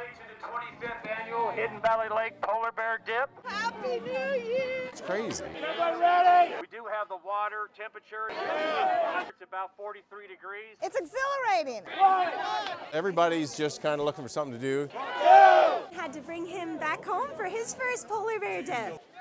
everybody to the 25th annual Hidden Valley Lake Polar Bear Dip. Happy New Year! It's crazy. Everybody ready? We do have the water temperature. Yeah. It's about 43 degrees. It's exhilarating. Everybody's just kind of looking for something to do. Had to bring him back home for his first polar bear dip.